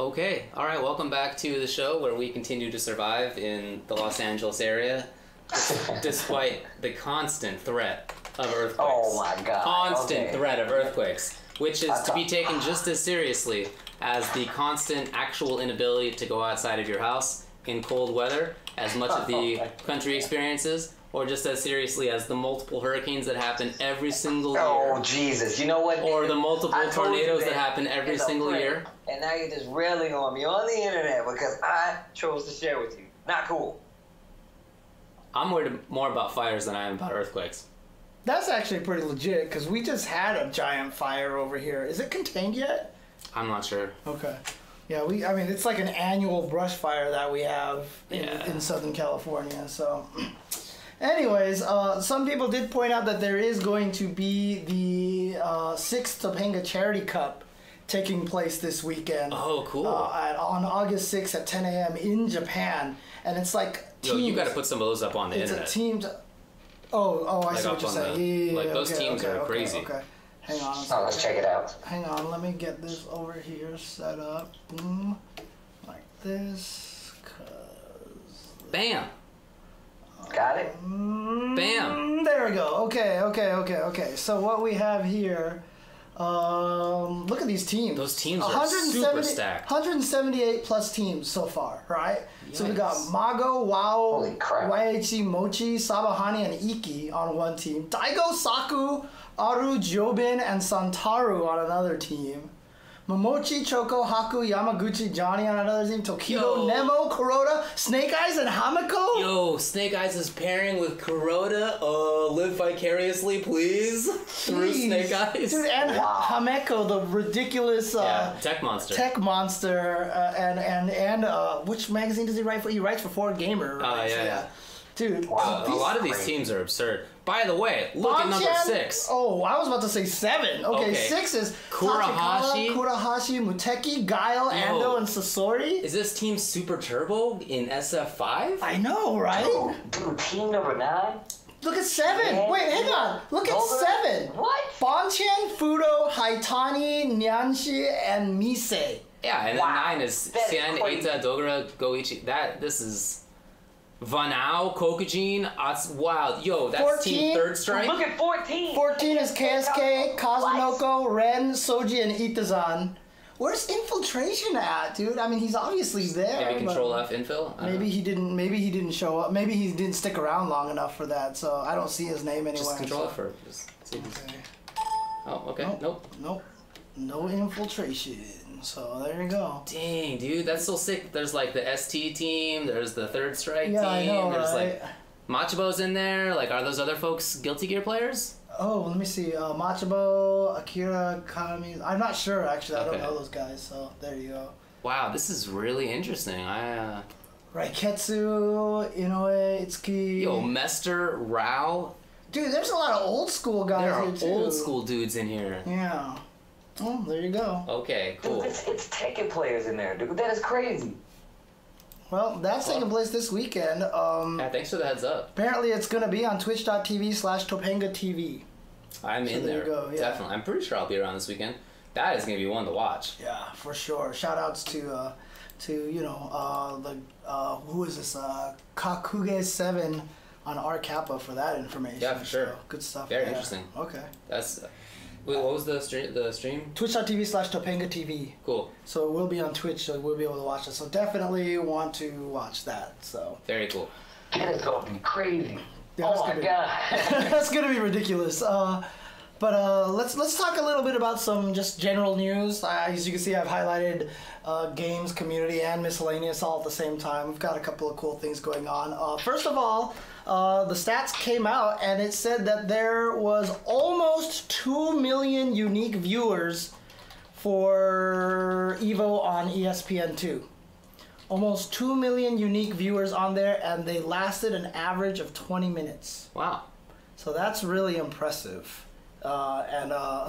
Okay, all right, welcome back to the show where we continue to survive in the Los Angeles area despite the constant threat of earthquakes. Oh my God. Constant threat of earthquakes, which is to be taken just as seriously as the constant actual inability to go outside of your house in cold weather, as much of the country experiences, or just as seriously as the multiple hurricanes that happen every single year. Oh, Jesus. You know what? Or the multiple tornadoes that happen every single year. And now you're just railing on me on the internet because I chose to share with you. Not cool. I'm worried more about fires than I am about earthquakes. That's actually pretty legit because we just had a giant fire over here. Is it contained yet? I'm not sure. Okay. Yeah, I mean, it's like an annual brush fire that we have in Southern California, so... Anyways, some people did point out that there is going to be the 6th Topanga Charity Cup taking place this weekend. Oh, cool. On August 6th at 10 a.m. in Japan. And it's like teams. Yo, you got to put some of those up on the internet. It's a team... I see what you're saying. Those teams are crazy. Okay. Hang on. Oh, let's check it out. Hang on. Let me get this over here set up. Boom. Like this. Bam. Got it. Bam. There we go. Okay. So what we have here, look at these teams. Those teams are super stacked. 178 plus teams so far, right? Yes. So we got Mago, Wow, YHC, Mochi, Sabahani, and Iki on one team. Daigo, Saku, Aru, Jobin, and Santaru on another team. Momochi, Choco, Haku, Yamaguchi, Johnny on another team, Tokido, Nemo, Kuroda, Snake Eyes, and Hamako? Yo, Snake Eyes is pairing with Kuroda. Live vicariously, please. Through Snake Eyes. Dude, and Hamako, the ridiculous... Tech Monster. Tech Monster, and which magazine does he write for? He writes for 4Gamer, right? Yeah. Dude, a lot of these teams are absurd. By the way, look at number 6. Oh, I was about to say 7. Okay, 6 is Kurahashi, Muteki, Guile, Ando, and Sasori. Is this team Super Turbo in SF5? I know, right? Oh, dude, team number 9? Look at 7. Yeah. Wait, hang on. Look at 7. What? Bonchan, Fudo, Haitani, Nyanshi, and Mise. Yeah, and then 9 is Sen, Eita, Dogura, Goichi. This is... Vanao, Kokujin, wow, yo, that's 14. Team Third Strike. Look at 14. 14 is KSK, Kazunoko, Ren, Soji, and Itazan. Where's Infiltration at, dude? I mean, he's obviously there. Maybe Control F Infil. Maybe he didn't show up. Maybe he didn't stick around long enough for that. So I don't see his name anywhere. Just Control F for. Oh, okay. Nope. No Infiltration. So there you go. Dang, dude, that's so sick. There's like the ST team, there's the Third Strike team, there's like Machibo's in there. Like, are those other folks Guilty Gear players? Oh, let me see. Machibo, Akira, Kami. I'm not sure actually. I don't know those guys. So there you go. Wow, this is really interesting. Raiketsu, Inoue, Itsuki. Yo, Mester, Rao. Dude, there's a lot of old school guys here too. There are old school dudes in here. Yeah. Oh, there you go. Okay, cool. Dude, it's Tekken players in there, dude. That is crazy. Well, that's taking place this weekend. Yeah, thanks for the heads up. Apparently, it's going to be on twitch.tv/TopangaTV. I'm in there. Go, yeah. Definitely. I'm pretty sure I'll be around this weekend. That is going to be one to watch. Yeah, for sure. Shout-outs to who is this? Kakuge7 on R-Kappa for that information. Yeah, for sure. So, good stuff. Very interesting. Okay. That's... Wait, what was the stream? Twitch.tv/TopangaTV. Cool. So we'll be on Twitch, so we'll be able to watch it. So definitely want to watch that. So very cool. That is going to be crazy. Yeah, oh my God. That's going to be ridiculous. But let's talk a little bit about some just general news. As you can see, I've highlighted games, community, and miscellaneous all at the same time. We've got a couple of cool things going on. First of all, the stats came out, and it said that there was almost 2 million unique viewers for EVO on ESPN2. Almost 2 million unique viewers on there, and they lasted an average of 20 minutes. Wow. So that's really impressive. Is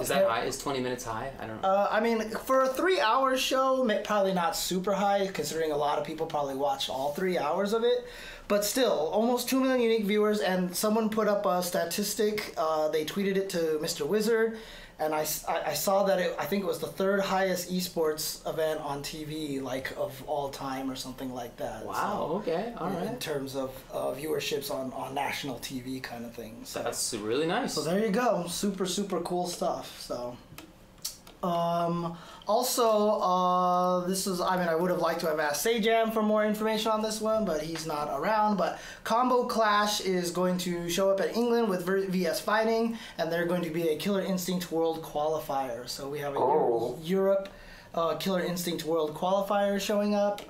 that high? Is 20 minutes high? I don't know. I mean, for a 3-hour show, probably not super high, considering a lot of people probably watched all 3 hours of it. But still, almost 2 million unique viewers, and someone put up a statistic. They tweeted it to Mr. Wizard, And I saw that I think it was the third highest esports event on TV, like, of all time or something like that. Wow, so, okay, all right. In terms of viewerships on national TV kind of thing. So, that's really nice. So there you go. Super, super cool stuff. So, also, this is, I mean, I would have liked to have asked Sajam for more information on this one, but he's not around. But Combo Clash is going to show up at England with VS Fighting, and they're going to be a Killer Instinct World Qualifier. So we have a Europe Killer Instinct World Qualifier showing up.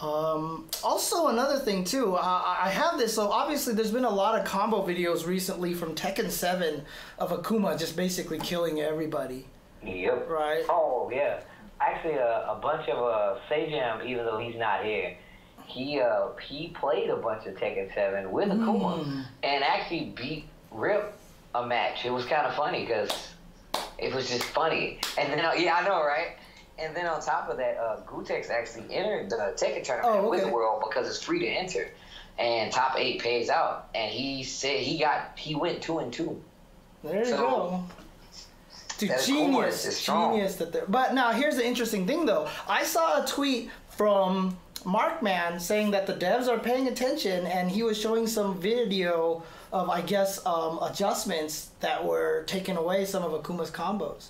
Also, another thing, too, I have this, so obviously there's been a lot of combo videos recently from Tekken 7 of Akuma just basically killing everybody. Yep. Right. Oh, yeah. Actually, a bunch of Sajam, even though he's not here, he played a bunch of Tekken 7 with Akuma and actually beat Rip a match. It was kind of funny because it was just funny. And then, yeah, I know, right? And then on top of that, Gutex actually entered the Tekken tournament with the world because it's free to enter, and top 8 pays out. And he said he went 2-2. There you go. Dude, genius, genius. But now here's the interesting thing, though. I saw a tweet from Markman saying that the devs are paying attention, and he was showing some video of, I guess, adjustments that were taking away some of Akuma's combos.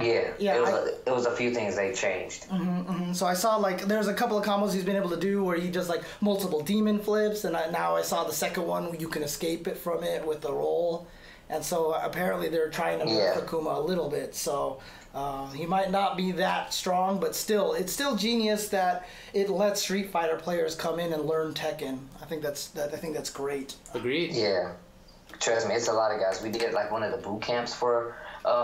Yeah, yeah. It was a few things they changed. So I saw, like, there's a couple of combos he's been able to do where he does, like, multiple demon flips, and now I saw the second one where you can escape it from it with the roll. And so apparently they're trying to nerf Akuma a little bit. So he might not be that strong, but still, it's still genius that it lets Street Fighter players come in and learn Tekken. I think that's great. Agreed. Yeah, trust me, it's a lot of guys. We did like one of the boot camps for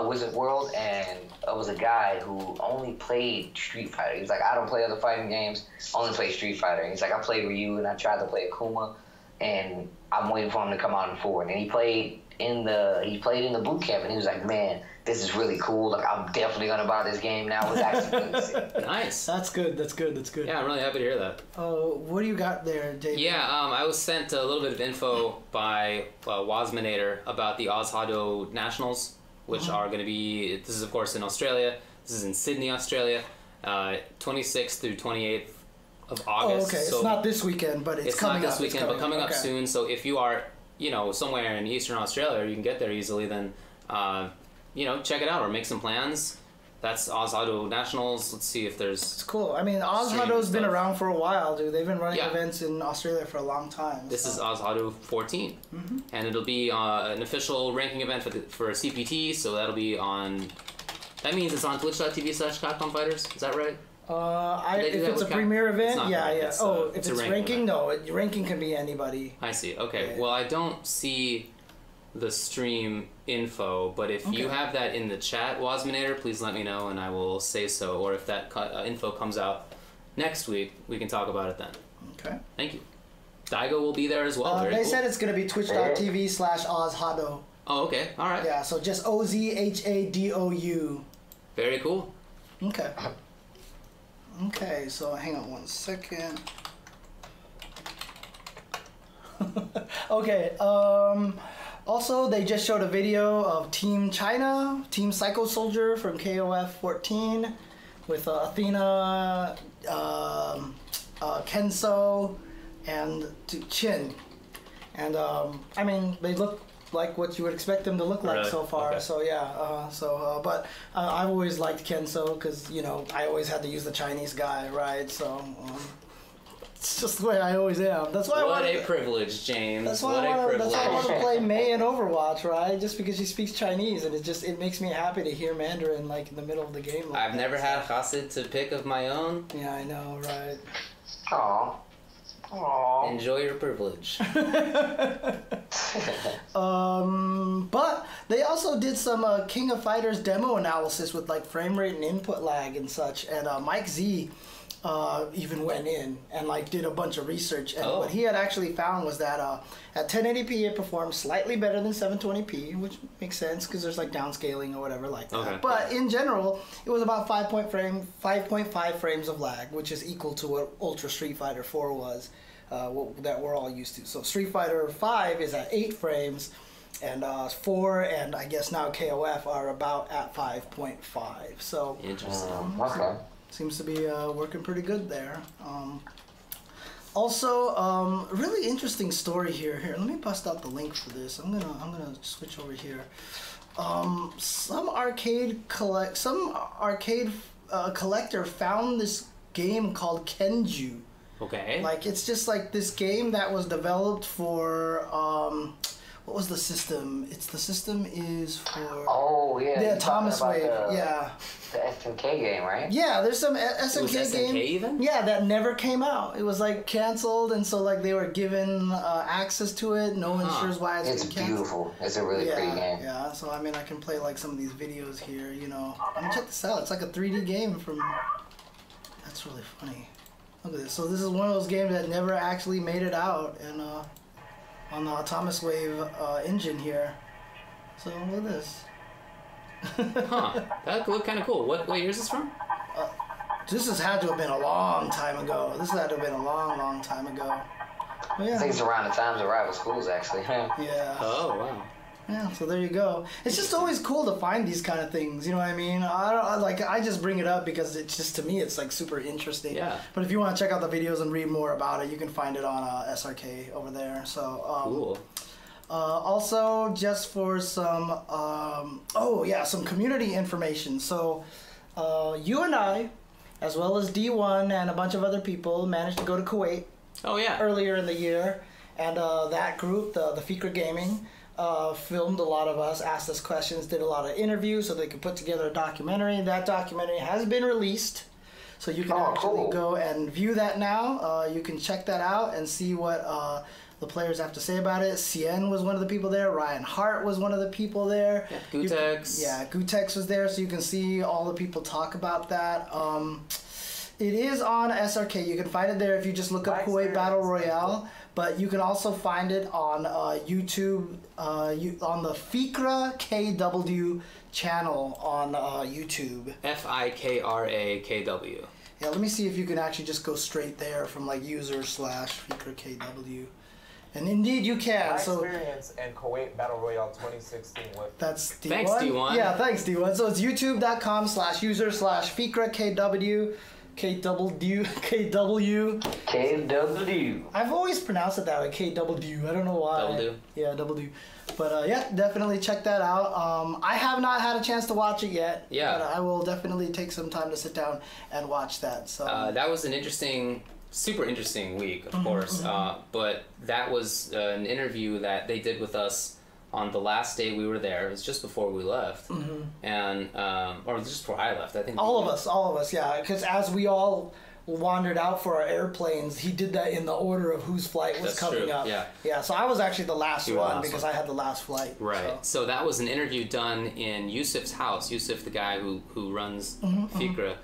Wizard World, and it was a guy who only played Street Fighter. He's like, I don't play other fighting games, only play Street Fighter. And he's like, I played Ryu and I tried to play Akuma, and I'm waiting for him to come out in 4. And he played. He played in the boot camp, and he was like, man, this is really cool. Like, I'm definitely gonna buy this game now. It was actually nice. That's good. That's good. That's good. Yeah, I'm really happy to hear that. Oh, what do you got there, David? Yeah, I was sent a little bit of info by Wasminator about the Ozhadou Nationals, which are going to be. This is of course in Australia. This is in Sydney, Australia, 26th through 28th. Of August. Oh, okay. So it's not this weekend, but it's coming up. It's not this weekend, but coming up soon. So if you are, you know, somewhere in Eastern Australia, you can get there easily, then, you know, check it out or make some plans. That's Ozhadou Nationals. Let's see if there's... It's cool. I mean, Ozhadou's been around for a while, dude. They've been running events in Australia for a long time. This is Ozhadou 14. And it'll be an official ranking event for CPT, so that'll be on... That means it's on twitch.tv/capcomfighters. Is that right? If it's a premiere event, yeah. Oh, if it's ranking, no. Ranking can be anybody. I see. Okay. Well, I don't see the stream info, but if you have that in the chat, Wasminator, please let me know, and I will say so. Or if that info comes out next week, we can talk about it then. Okay. Thank you. Daigo will be there as well. They said it's going to be twitch.tv/Ozhadou. Oh, okay. All right. Yeah, so just Ozhadou. Very cool. Okay. Okay, so hang on one second. Okay, also they just showed a video of Team China, Team Psycho Soldier from KOF 14 with Athena, Kenso, and Chin. And I mean, they look like what you would expect them to look like so far. So yeah, I've always liked Kenso because, you know, I always had to use the Chinese guy, right? So it's just the way I always am. That's why what a privilege, James. That's why I want to play Mei in Overwatch, right? Just because she speaks Chinese, and it makes me happy to hear Mandarin like in the middle of the game. Like I've never had Hasid to pick of my own. Yeah, I know, right? Aww. Aww. Enjoy your privilege. But they also did some King of Fighters demo analysis with like frame rate and input lag and such, and Mike Z even went in and like did a bunch of research, and what he had actually found was that at 1080p it performs slightly better than 720p, which makes sense because there's like downscaling or whatever like that. But in general, it was about 5.5 frames of lag, which is equal to what Ultra Street Fighter 4 was, that we're all used to. So Street Fighter 5 is at 8 frames, and 4 and I guess now KOF are about at 5.5. So interesting. Okay. Seems to be working pretty good there. Also, really interesting story here. Here, let me bust out the link for this. I'm gonna switch over here. Some arcade collector found this game called Kenju. Okay. Like, it's just like this game that was developed for what was the system? It's the system is for the Atomiswave. Yeah. The SNK game, right? Yeah, there's some SNK game. Even? Yeah, that never came out. It was like canceled, and so like they were given access to it. No one sure why it's been canceled. It's beautiful. It's a really pretty game. Yeah, so I mean, I can play like some of these videos here. You know, I mean, check this out. It's like a 3D game from. That's really funny. Look at this. So this is one of those games that never actually made it out, and on the Atomiswave engine here. So look at this. That looked kind of cool. What year is this from? This has had to have been a long time ago. This had to have been a long time ago. Yeah. I think it's around the times of rival schools, actually. Yeah. Oh, wow. Yeah, so there you go. It's just always cool to find these kind of things, you know what I mean? I just bring it up because it's just, to me, it's like super interesting. Yeah. But if you want to check out the videos and read more about it, you can find it on SRK over there. So, cool. Also, just for some, some community information. So, you and I, as well as D1 and a bunch of other people, managed to go to Kuwait. Oh, yeah. Earlier in the year. And that group, the Fikra Gaming, filmed a lot of us, asked us questions, did a lot of interviews so they could put together a documentary. That documentary has been released. So you can go and view that now. You can check that out and see what the players have to say about it. Cien was one of the people there. Ryan Hart was one of the people there. Yeah, Gutex. Gutex was there. So you can see all the people talk about that. It is on SRK. You can find it there if you just look up Kuwait Battle Royale. But you can also find it on YouTube, on the Fikra KW channel on YouTube. Fikra KW. Yeah, let me see if you can actually just go straight there from like user/Fikra KW. And indeed you can. Experience and Kuwait Battle Royale 2016. That's D1. Thanks, D1. Yeah, thanks, D1. So it's youtube.com/user/Fikra KW. KW. I've always pronounced it that way, KW. I don't know why. Double D. But yeah, definitely check that out. I have not had a chance to watch it yet. Yeah. But I will definitely take some time to sit down and watch that. So that was an interesting, super interesting week, of course. But that was an interview that they did with us on the last day we were there. It was just before we left, and or just before I left, I think. All of us, yeah. Because as we all wandered out for our airplanes, he did that in the order of whose flight was coming up. Yeah, yeah. So I was actually the last one because I had the last flight. Right. So that was an interview done in Yusuf's house. Yusuf, the guy who runs Fikra,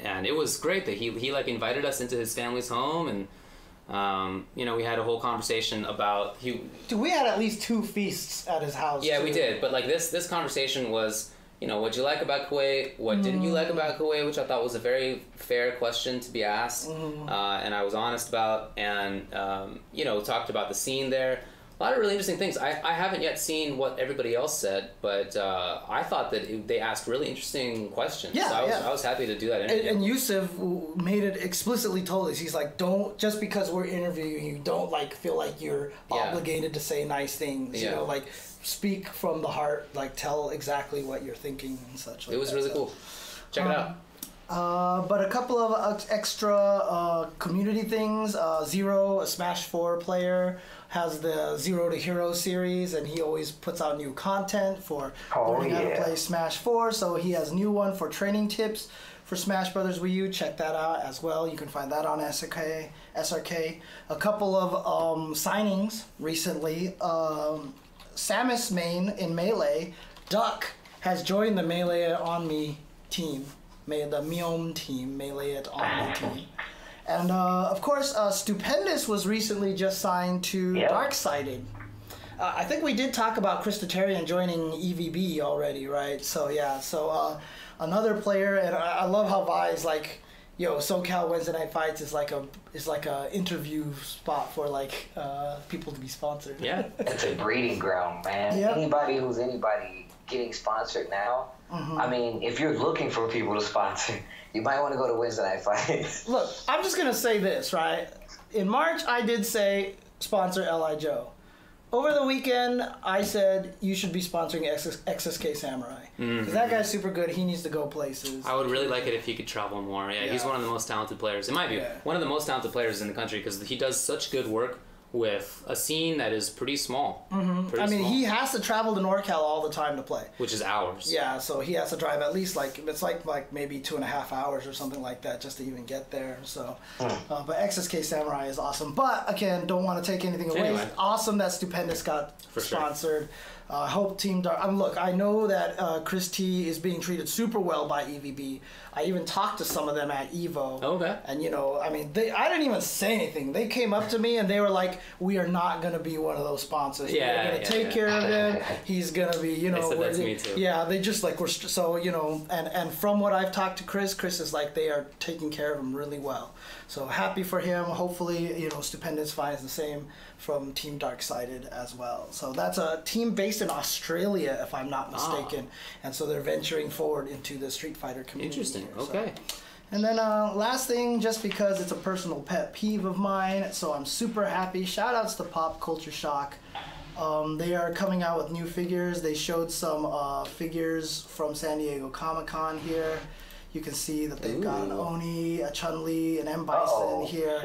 and it was great that he like invited us into his family's home and. You know, we had a whole conversation about we had at least 2 feasts at his house. Yeah, we did. But like this conversation was, you know, what'd you like about Kuwait? What didn't you like about Kuwait? Which I thought was a very fair question to be asked, and I was honest about. And you know, talked about the scene there. A lot of really interesting things. I haven't yet seen what everybody else said, but I thought that they asked really interesting questions. Yeah, so I was happy to do that interview. And Yusuf made it explicitly told us. He's like, don't, just because we're interviewing you, don't like feel like you're obligated to say nice things. Yeah. You know, like speak from the heart, like tell exactly what you're thinking and such. Like it was really cool. Check it out. But a couple of extra community things. Zero, a Smash 4 player, has the Zero to Hero series, and he always puts out new content for learning how to play Smash 4. So he has a new one for training tips for Smash Brothers Wii U. Check that out as well. You can find that on SRK. A couple of signings recently. Samus Main in Melee. Duck has joined the Melee on Me team. The Miom team, Melee at Omni team. And of course, Stupendous was recently just signed to Darksided. I think we did talk about Christotarian joining EVB already, right? So yeah, so another player, and I love how Vi is like, yo, SoCal Wednesday Night Fights is like a interview spot for like people to be sponsored. Yeah, it's a breeding ground, man. Yep. Anybody who's anybody getting sponsored now. Mm-hmm. I mean, if you're looking for people to sponsor, you might want to go to Wednesday Night Fights. Look, I'm just gonna say this, right? In March, I did say sponsor L.I. Joe. Over the weekend, I said you should be sponsoring XSK Samurai. Because that guy's super good. He needs to go places. I would really like it if he could travel more. Yeah, he's one of the most talented players. It might be one of the most talented players in the country because he does such good work with a scene that is pretty small. I mean, he has to travel to NorCal all the time to play. Which is hours. Yeah, so he has to drive at least like, it's like maybe 2.5 hours or something like that just to even get there. So, but XSK Samurai is awesome. But again, don't want to take anything away. Anyway. It's awesome that Stupendous got sponsored. I hope Team Dark... look, I know that Chris T is being treated super well by EVB. I even talked to some of them at EVO. Okay. And, you know, I mean, I didn't even say anything. They came up to me and they were like, we are not going to be one of those sponsors. Yeah, we're going to take care of it. He's going to be, you know... They said that to me too. Yeah, they just like, so, you know, and from what I've talked to Chris, Chris is like, they are taking care of him really well. So happy for him. Hopefully, you know, Stupendous finds the same from Team Darksided as well. So that's a team based in Australia, if I'm not mistaken. And so they're venturing forward into the Street Fighter community. Interesting. Here, okay. So. And then last thing, just because it's a personal pet peeve of mine, so I'm super happy. Shout outs to Pop Culture Shock. They are coming out with new figures. They showed some figures from San Diego Comic-Con here. You can see that they've got an Oni, a Chun-Li, an M. Bison here.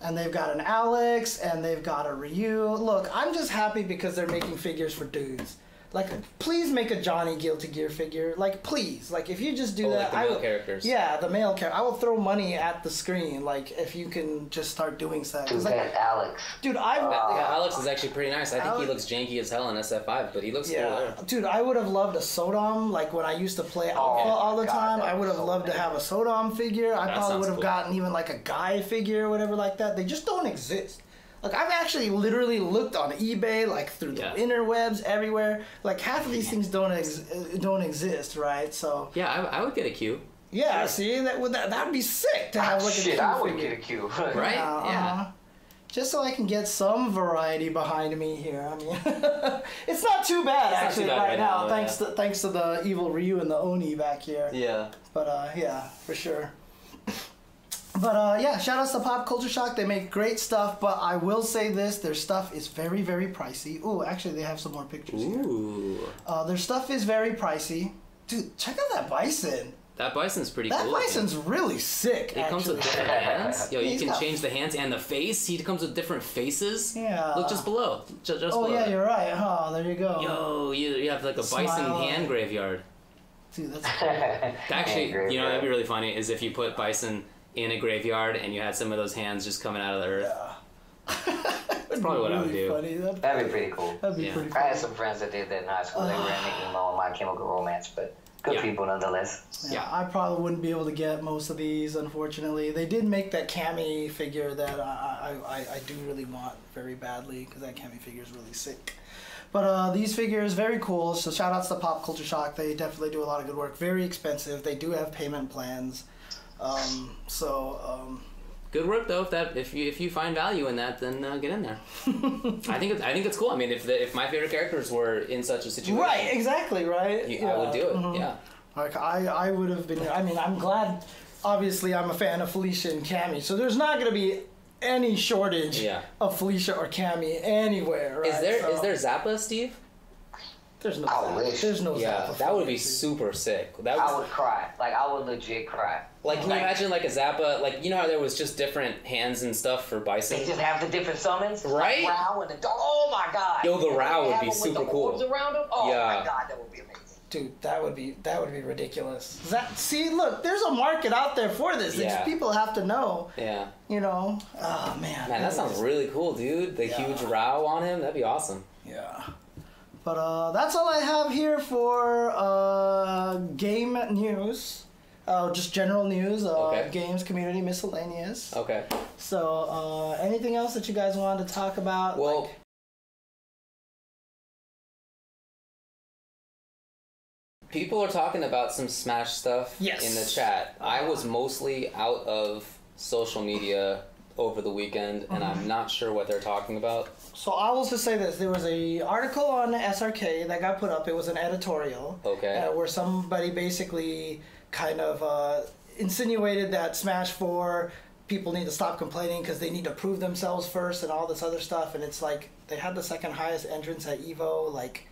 And they've got an Alex, and they've got a Ryu. Look, I'm just happy because they're making figures for dudes. Like, please make a Johnny Guilty Gear figure. Like, please. Like, if you just do that, like the male characters. Yeah, the male character. I will throw money at the screen. Like, if you can just start doing stuff. Dude, like, Alex. Dude, Alex is actually pretty nice. I think he looks janky as hell in SF5, but he looks cool. Dude, I would have loved a Sodom. Like, when I used to play Alpha all the time, I would have loved to have a Sodom figure. I probably would have gotten even like a Guy figure or whatever like that. They just don't exist. Like, I've actually literally looked on eBay, like, through the interwebs, everywhere. Like, half of these things don't exist, right? So... Yeah, I would get a Q. Yeah, see? That would be sick to have, like, a Q. Shit, I would get a Q. Right? Just so I can get some variety behind me here. I mean, it's not too bad, actually, right now. Thanks to the evil Ryu and the Oni back here. Yeah. But, yeah, for sure. But, yeah, shout-outs to Pop Culture Shock. They make great stuff, but I will say this. Their stuff is very, very pricey. Ooh, actually, they have some more pictures here. Their stuff is very pricey. Dude, check out that bison. That bison's pretty cool. That bison's really sick, actually. It comes with different hands. Yo, you can change the hands and the face. He comes with different faces. Yeah. Look just below. Just below. Yeah, you're right. Oh, there you go. Yo, you have, like, a bison hand graveyard. Dude, that's cool. Actually, you know, that'd be really funny is if you put bison... in a graveyard, and you had some of those hands just coming out of the earth. Yeah. That's probably what I would do. That'd be pretty cool. That'd be pretty cool. I had some friends that did that in high school. They were in the emo, My Chemical Romance, but good people nonetheless. Yeah, I probably wouldn't be able to get most of these, unfortunately. They did make that Cammy figure that I do really want very badly, because that Cammy figure is really sick. But these figures, very cool. So shout outs to Pop Culture Shock. They definitely do a lot of good work. Very expensive. They do have payment plans. Good work though. If you find value in that, then get in there. I think it's cool. I mean, if my favorite characters were in such a situation, right? Exactly, right. I would do it. Yeah. Like I would have been. I mean, I'm glad. Obviously, I'm a fan of Felicia and Cammy, so there's not gonna be any shortage of Felicia or Cammy anywhere. Right? Is there Zappa, Steve? There's no Zappa. There's no Zappa. That would be super sick. I would cry. Like, I would legit cry. Like, can you imagine, like, a Zappa? Like, you know how there was just different hands and stuff for Bison? They just have the different summons? Right? Like Rao and the dog. Oh, my God. Yo, the Rao would be super cool. With the orbs around him? Oh, my God, that would be amazing. Dude, that would be ridiculous. See, look, there's a market out there for this. Yeah. People have to know. Yeah. You know? Oh, man. Man, that sounds really cool, dude. The huge Rao on him. That'd be awesome. Yeah. But that's all I have here for game news. Just general news, games, community, miscellaneous. Okay. So anything else that you guys wanted to talk about? Well, People are talking about some Smash stuff in the chat. I was mostly out of social media over the weekend, and I'm not sure what they're talking about. So I will just say this. There was an article on SRK that got put up. It was an editorial. Okay. Where somebody basically kind of insinuated that Smash 4... people need to stop complaining because they need to prove themselves first and all this other stuff. And it's like, they had the second highest entrance at EVO. Like,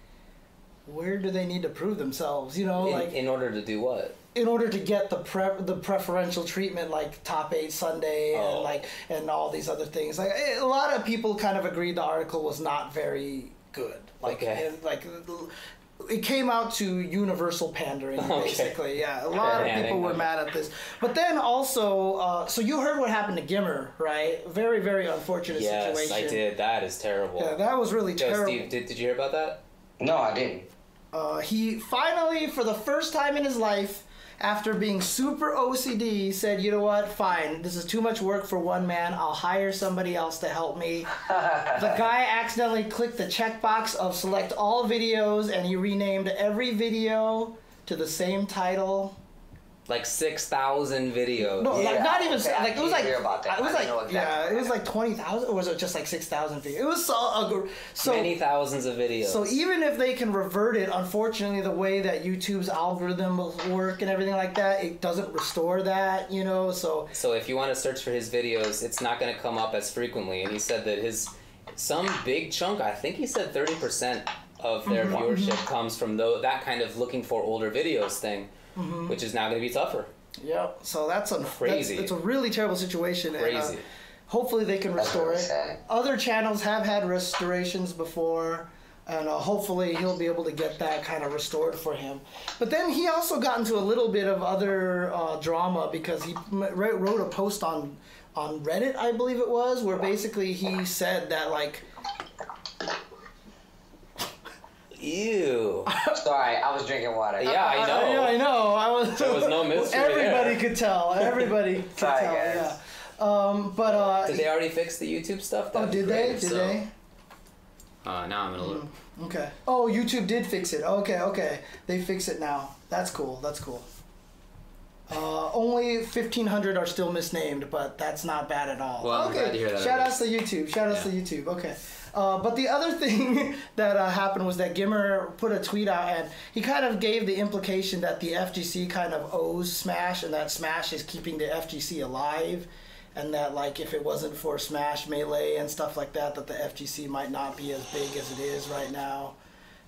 where do they need to prove themselves? You know, in order to do what? In order to get the preferential treatment, like Top 8 Sunday and like, and all these other things. Like, a lot of people kind of agreed the article was not very good. Like, and, like, it came out to universal pandering, basically. Yeah, a lot of people were mad at this. But then also, so you heard what happened to Gimmer, right? Very, very unfortunate situation. Yes, I did. That is terrible. Yeah, that was really terrible. Steve, did you hear about that? No, I didn't. He finally, for the first time in his life, after being super OCD, said, you know what, fine, this is too much work for one man, I'll hire somebody else to help me. The guy accidentally clicked the checkbox of select all videos, and he renamed every video to the same title. Like 6,000 videos. No, yeah. Like not even, okay, like, it was like, it was like, yeah, it was like 20,000, or was it just like 6,000 videos? It was so many thousands of videos. So even if they can revert it, unfortunately, the way that YouTube's algorithm work and everything like that, it doesn't restore that, you know, so. So if you want to search for his videos, it's not going to come up as frequently. And he said that his, some big chunk, I think he said 30% of their viewership comes from that kind of looking for older videos thing. Mm-hmm. Which is now going to be tougher. Yep. So that's crazy. It's a really terrible situation. Crazy. And, hopefully they can restore it. Other channels have had restorations before, and hopefully he'll be able to get that kind of restored for him. But then he also got into a little bit of other drama because he wrote a post on Reddit, I believe it was, where basically he said that, like, ew. Sorry, I was drinking water. Yeah, I know. Yeah, I know. There was no mystery. Everybody could tell. Everybody could tell. Yeah. But did they already fix the YouTube stuff? Oh, did they? Did they? Now I'm gonna look. Okay. Oh, YouTube did fix it. Okay, okay. They fix it now. That's cool. That's cool. Only 1,500 are still misnamed, but that's not bad at all. Well, okay. I'm glad to hear that. Shout outs to YouTube. Shout outs to YouTube. Okay. But the other thing that happened was that Gimmer put a tweet out, and he kind of gave the implication that the FGC kind of owes Smash, and that Smash is keeping the FGC alive, and that, like, if it wasn't for Smash, Melee, and stuff like that, that the FGC might not be as big as it is right now.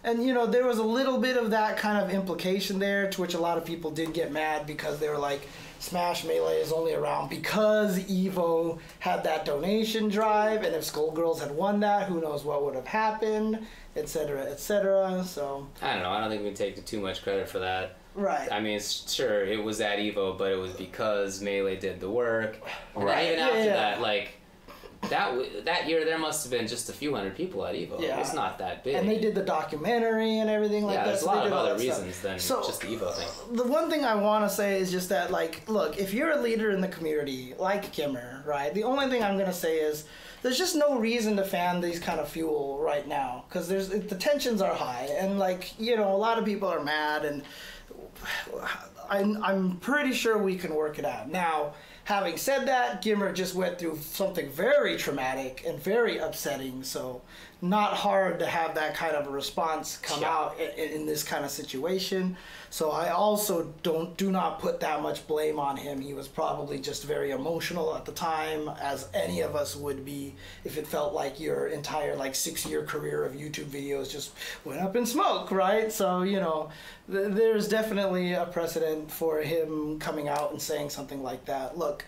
And, you know, there was a little bit of that kind of implication there, to which a lot of people did get mad because they were like, Smash Melee is only around because EVO had that donation drive, and if Skullgirls had won that, who knows what would have happened, etc., etc., so. I don't know, I don't think we can take too much credit for that. Right. I mean, sure, it was at EVO, but it was because Melee did the work. Right. And even after that, like, that year, there must have been just a few hundred people at EVO. Yeah. It's not that big. And they did the documentary and everything like that. Yeah, there's a lot of other reasons than just the EVO thing. The one thing I want to say is just that, like, look, if you're a leader in the community, like Gimmer, right, the only thing I'm going to say is there's just no reason to fan these kind of fuel right now because the tensions are high. And, like, you know, a lot of people are mad, and I'm pretty sure we can work it out. Now, having said that, Gimmer just went through something very traumatic and very upsetting, so not hard to have that kind of a response come out in this kind of situation. So I also do not put that much blame on him. He was probably just very emotional at the time, as any of us would be if it felt like your entire, like, 6-year career of YouTube videos just went up in smoke, right? So, you know, there's definitely a precedent for him coming out and saying something like that. Look,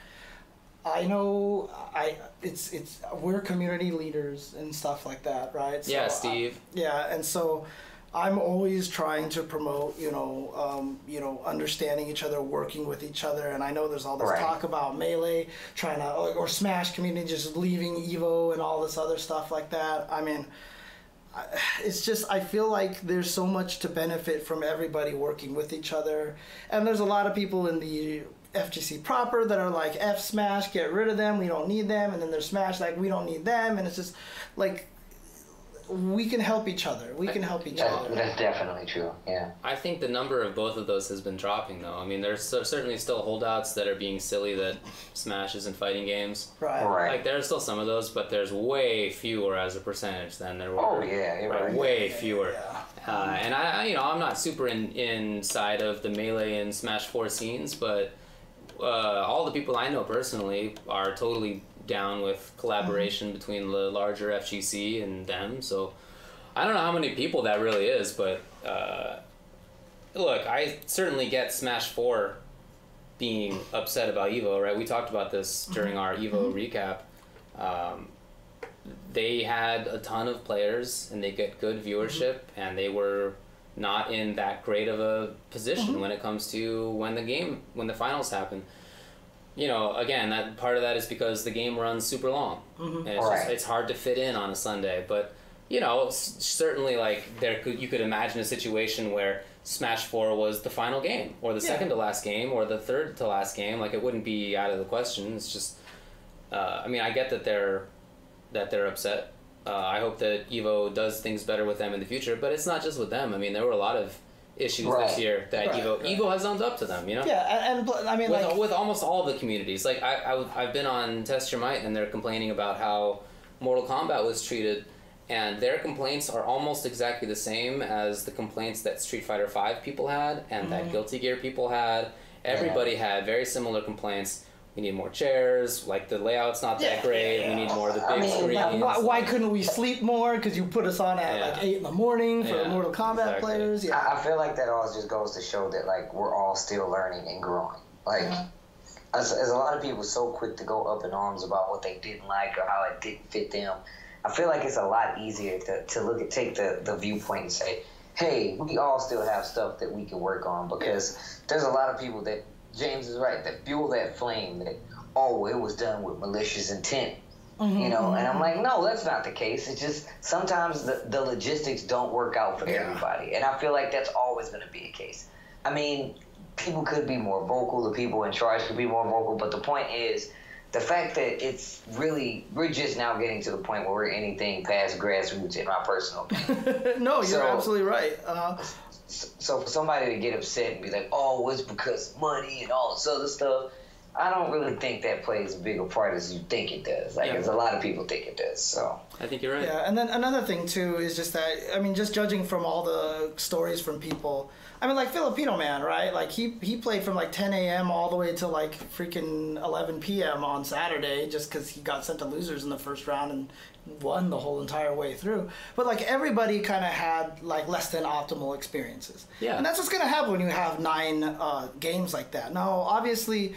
I know we're community leaders and stuff like that, right? So yeah, Steve. And so I'm always trying to promote, you know, understanding each other, working with each other, and I know there's all this talk about Melee trying to or Smash community just leaving EVO and all this other stuff like that. I mean, it's just, I feel like there's so much to benefit from everybody working with each other, and there's a lot of people in the FGC proper that are like, F Smash, get rid of them, we don't need them, and then there's Smash, like, we don't need them, and it's just like, we can help each other. We can help each other. That's definitely true, yeah. I think the number of both of those has been dropping, though. I mean, there's certainly still holdouts that are being silly that Smash isn't fighting games. Right. Right. Like, there's still some of those, but there's way fewer as a percentage than there were. Oh, yeah. Right. Way fewer. Yeah. And, you know, I'm not super inside of the Melee and Smash 4 scenes, but all the people I know personally are totally down with collaboration between the larger FGC and them. So I don't know how many people that really is, but look, I certainly get Smash 4 being upset about EVO, right? We talked about this during our EVO recap. They had a ton of players and they get good viewership, and they were not in that great of a position when it comes to when the finals happen. You know, again, that part of that is because the game runs super long, and it's, just, it's hard to fit in on a Sunday. But you know, certainly, like you could imagine a situation where Smash 4 was the final game, or the second to last game, or the third to last game. Like, it wouldn't be out of the question. It's just, I mean, I get that they're upset. I hope that EVO does things better with them in the future, but it's not just with them. I mean, there were a lot of issues this year that EVO has owned up to them, you know? Yeah, and I mean, with almost all the communities. Like, I've been on Test Your Might, and they're complaining about how Mortal Kombat was treated, and their complaints are almost exactly the same as the complaints that Street Fighter 5 people had, and that Guilty Gear people had. Everybody had very similar complaints. We need more chairs, like the layout's not that great, we need more of the big screens. Why couldn't we sleep more? Because you put us on at like 8 in the morning for the Mortal Kombat players. Yeah. I feel like that all just goes to show that, like, we're all still learning and growing. Like, as a lot of people so quick to go up in arms about what they didn't like or how it didn't fit them, I feel like it's a lot easier to look at, take the viewpoint and say, hey, we all still have stuff that we can work on, because there's a lot of people that, James is right, that fuel that flame that, oh, it was done with malicious intent, you know, and I'm like, no, that's not the case. It's just sometimes the logistics don't work out for everybody, and I feel like that's always going to be a case. I mean, people could be more vocal, the people in charge could be more vocal, but the point is the fact that it's really, we're just now getting to the point where we're anything past grassroots, in my personal opinion. No, you're absolutely right. So for somebody to get upset and be like, oh, it's because money and all this other stuff, I don't really think that plays as big a part as you think it does. Like, as a lot of people think it does, so. I think you're right. Yeah, and then another thing, too, is just that, I mean, just judging from all the stories from people, I mean, like, Filipino Man, right? Like, he played from, like, 10 a.m. all the way to, like, freaking 11 p.m. on Saturday just because he got sent to losers in the first round and won the whole entire way through. But, like, everybody kind of had, like, less than optimal experiences. Yeah. And that's what's going to happen when you have 9 games like that. Now, obviously,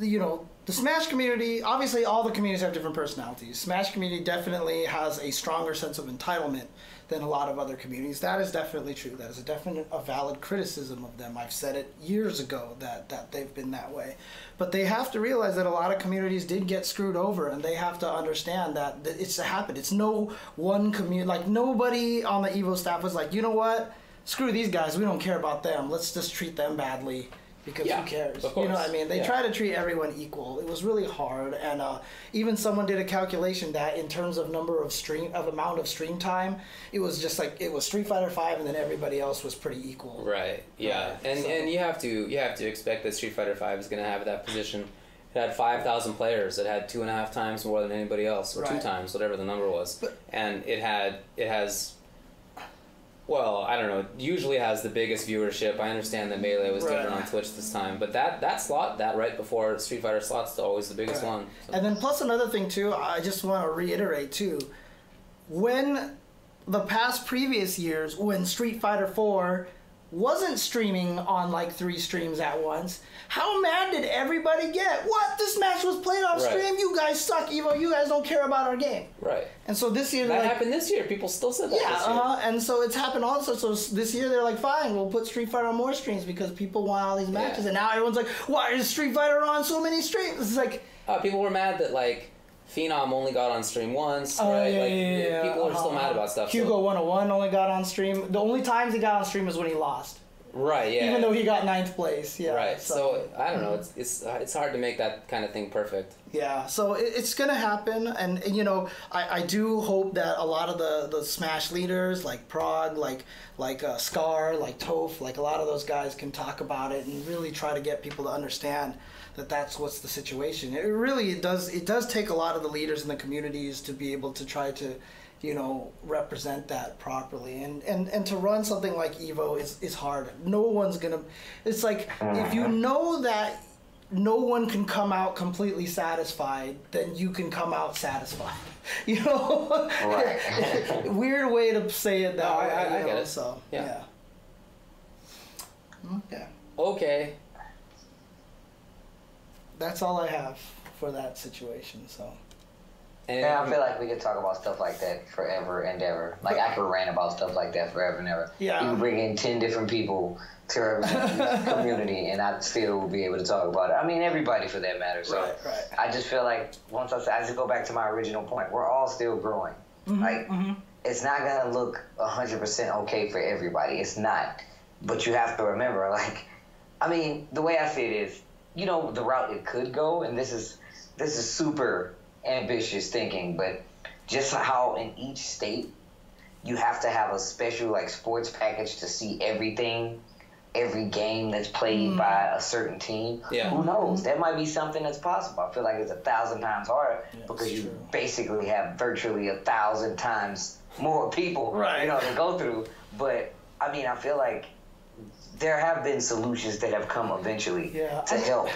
you know, the Smash community, obviously all the communities have different personalities. Smash community definitely has a stronger sense of entitlement than a lot of other communities. That is definitely true. That is a valid criticism of them. I've said it years ago that they've been that way. But they have to realize that a lot of communities did get screwed over, and they have to understand that it's happened. It's no one community. Like, nobody on the EVO staff was like, you know what? Screw these guys. We don't care about them. Let's just treat them badly. Because who cares? You know what I mean? They try to treat everyone equal. It was really hard, and even someone did a calculation that in terms of amount of stream time, it was just like it was Street Fighter 5, and then everybody else was pretty equal. Right. Yeah. And you have to expect that Street Fighter 5 is going to have that position. It had 5,000 players. It had 2.5 times more than anybody else, or 2 times, whatever the number was. But, and it has. Well, I don't know. It usually has the biggest viewership. I understand that Melee was different on Twitch this time, but that slot, that right before Street Fighter slot's always the biggest one. So. And then plus another thing, too, I just want to reiterate, too. When the past previous years, when Street Fighter 4 wasn't streaming on like 3 streams at once, how mad did everybody get? What? This match was played off stream? You guys suck, EVO. You guys don't care about our game. Right. And so this year... That happened this year. People still said that this year. And so it's happened also. So this year they're like, fine, we'll put Street Fighter on more streams because people want all these matches. And now everyone's like, why is Street Fighter on so many streams? It's like... people were mad that like... Phenom only got on stream once, right? People are still mad about stuff. Hugo 101 only got on stream. The only times he got on stream is when he lost. Right, yeah. Even though he got 9th place, yeah. Right, so I don't know. It's hard to make that kind of thing perfect. Yeah, so it's going to happen. And, you know, I do hope that a lot of the Smash leaders, like Prague, like Scar, like Toph, like a lot of those guys can talk about it and really try to get people to understand that that's what's the situation. It really it does take a lot of the leaders in the communities to be able to try to, you know, represent that properly, and to run something like Evo is hard. No one's gonna. It's like if you know that no one can come out completely satisfied, then you can come out satisfied. You know, right. Weird way to say it. That way, I get it. So yeah. Okay. That's all I have for that situation. So. And I feel like we could talk about stuff like that forever and ever. Like, I could rant about stuff like that forever and ever. Yeah. You can bring in 10 different people to represent this community, and I still will be able to talk about it. I mean, everybody for that matter. So right. I just feel like once I just go back to my original point. We're all still growing. Mm-hmm, like, mm-hmm. It's not going to look 100% okay for everybody. It's not. But you have to remember, like, I mean, the way I see it is, you know, the route it could go, and this is super ambitious thinking, but just how in each state you have to have a special like sports package to see every game that's played by a certain team. Yeah. Who knows? That might be something that's possible. I feel like it's 1,000 times harder because you basically have virtually 1,000 times more people you know to go through. But I mean, I feel like there have been solutions that have come eventually to help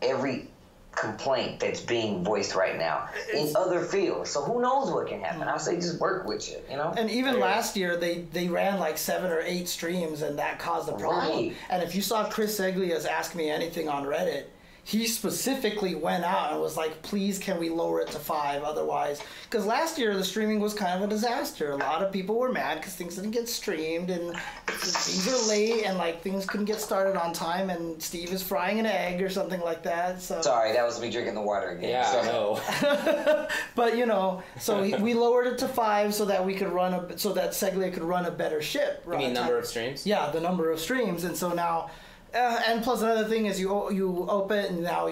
every complaint that's being voiced right now in other fields. So who knows what can happen? I say just work with it, you know. And even last year they ran like 7 or 8 streams, and that caused a problem. Right. And if you saw Chris Seglia's Ask Me Anything on Reddit, he specifically went out and was like, please, can we lower it to 5 otherwise? Because last year the streaming was kind of a disaster. A lot of people were mad because things didn't get streamed and things were late and like things couldn't get started on time, and Steve is frying an egg or something like that. So sorry, that was me drinking the water again. Yeah, so. I know. But you know, so we lowered it to 5 so that we could so that Seglia could run a better ship. You mean number of streams? Yeah, the number of streams. And so now. And plus another thing is you open it and now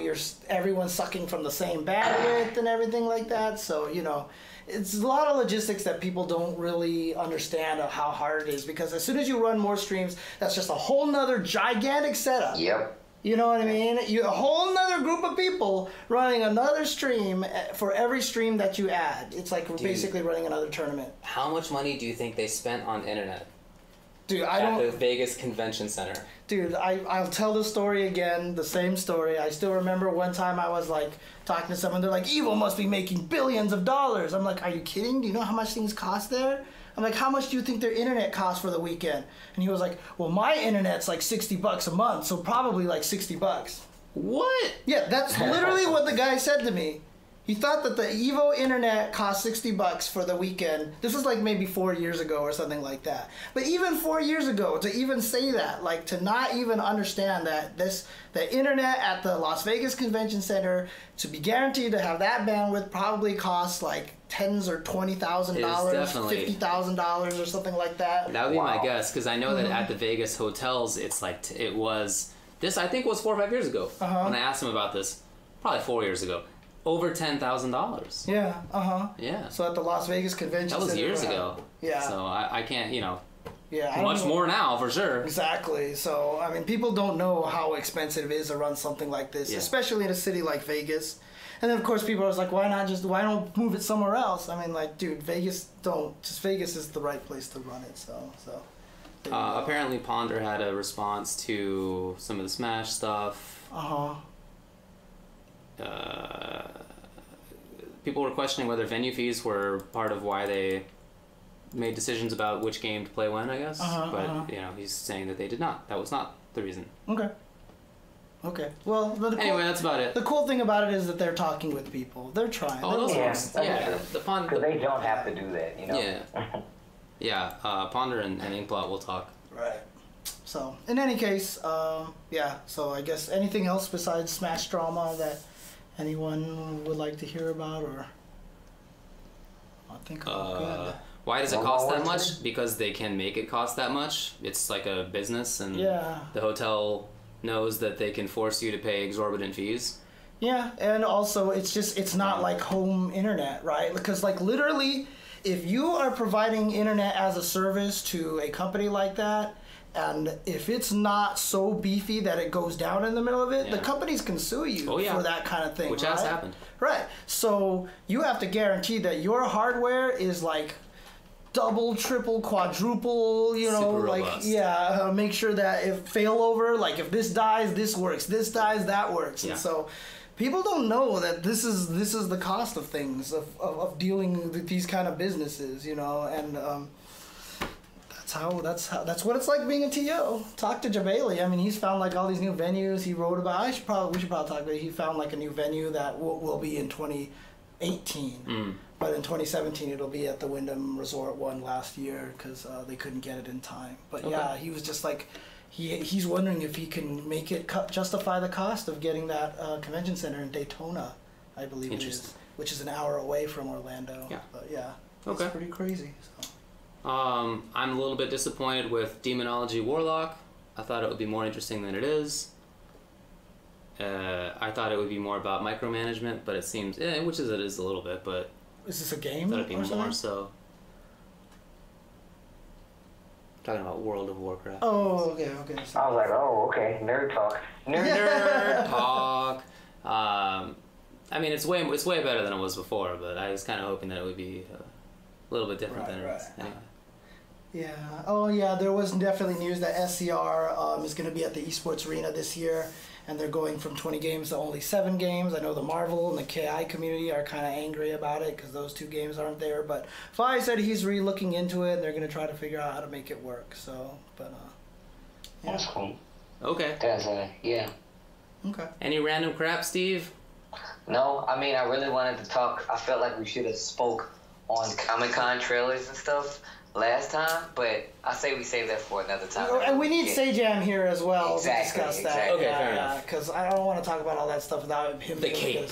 everyone's sucking from the same bandwidth and everything like that. So, you know, it's a lot of logistics that people don't really understand of how hard it is, because as soon as you run more streams, that's just a whole nother gigantic setup. Yep. You know what I mean? A whole nother group of people running another stream for every stream that you add. It's like basically running another tournament. How much money do you think they spent on internet? Dude, at the Vegas Convention Center. Dude, I'll tell the story again, the same story. I still remember one time I was like talking to someone. They're like, Evo must be making billions of dollars. I'm like, are you kidding? Do you know how much things cost there? I'm like, how much do you think their internet costs for the weekend? And he was like, well, my internet's like $60 a month, so probably like $60. What? Yeah, that's literally what the guy said to me. He thought that the Evo internet cost $60 for the weekend. This was like maybe 4 years ago or something like that. But even 4 years ago, to even say that, like to not even understand that the internet at the Las Vegas Convention Center, to be guaranteed to have that bandwidth, probably costs like tens or $20,000, $50,000 or something like that. That would be my guess, because I know that at the Vegas hotels, it's like it was. This I think was 4 or 5 years ago when I asked him about this. Probably 4 years ago. Over $10,000. Yeah. Yeah. So at the Las Vegas Convention Center. That was years ago. Yeah. So I can't, you know. Yeah. Much more now, for sure. Exactly. So I mean, people don't know how expensive it is to run something like this, especially in a city like Vegas. And then of course people are like, why don't move it somewhere else? I mean, like, dude, Vegas is the right place to run it. So. Apparently, Ponder had a response to some of the Smash stuff. People were questioning whether venue fees were part of why they made decisions about which game to play when, I guess. You know, he's saying that they did not. That was not the reason. Okay. Well, anyway, that's about it. The cool thing about it is that they're talking with people. They're trying. Oh, those ones. Yeah. Because they don't have to do that, you know? Yeah. Ponder and Inkblot will talk. Right. So, in any case, so I guess anything else besides Smash drama that anyone would like to hear about, or I think about good. Why does it cost that much? Because they can make it cost that much. It's like a business, and the hotel knows that they can force you to pay exorbitant fees. Yeah, and also it's just, it's not like home internet, right? Because like literally, if you are providing internet as a service to a company like that, and if it's not so beefy that it goes down in the middle of it, the companies can sue you for that kind of thing. Which has happened. Right. So you have to guarantee that your hardware is like double, triple, quadruple, you know, robust. Make sure that if failover, like if this dies, this works, this dies, that works. And so people don't know that this is the cost of things, of dealing with these kind of businesses, you know, and that's what it's like being a TO. Talk to Jabali. I mean, he's found like all these new venues. He wrote about. We should probably talk about it. He found like a new venue that will be in 2018, but in 2017 it'll be at the Wyndham Resort one last year because they couldn't get it in time. But yeah, he was just like, he's wondering if he can make it justify the cost of getting that convention center in Daytona, I believe it is, which is an hour away from Orlando. Yeah, but it's pretty crazy. So. I'm a little bit disappointed with Demonology Warlock. I thought it would be more interesting than it is. I thought it would be more about micromanagement, but it seems, which is it is a little bit, but... Is this a game? I thought it would be more so. I'm talking about World of Warcraft. Oh, okay. I was like, oh, okay, nerd talk. Nerd talk. I mean, it's way better than it was before, but I was kind of hoping that it would be a little bit different than it was. Anyway. Yeah. Oh, yeah. There was definitely news that SCR is going to be at the Esports Arena this year, and they're going from 20 games to only 7 games. I know the Marvel and the KI community are kind of angry about it because those 2 games aren't there. But Fai said he's re-looking into it, and they're going to try to figure out how to make it work. So, but that's cool. Okay. That's yeah. Okay. Any random crap, Steve? No. I mean, I really wanted to talk. I felt like we should have spoke on Comic-Con trailers and stuff last time, but I say we save that for another time. And we need Sajam here as well to discuss that. Okay, fair enough. Because I don't want to talk about all that stuff without him. The cape.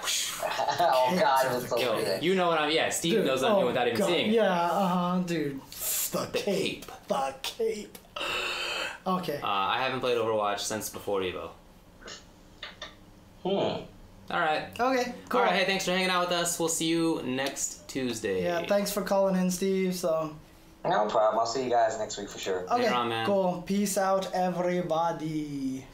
Oh, God, it was so good. You know what I'm... Yeah, Steve knows what I'm doing without even seeing it. Yeah, dude. The cape. The cape. Okay. I haven't played Overwatch since before Evo. All right. Okay, cool. All right, hey, thanks for hanging out with us. We'll see you next Tuesday. Yeah, thanks for calling in, Steve. So. No problem. I'll see you guys next week for sure. Okay, cool. Peace out, everybody.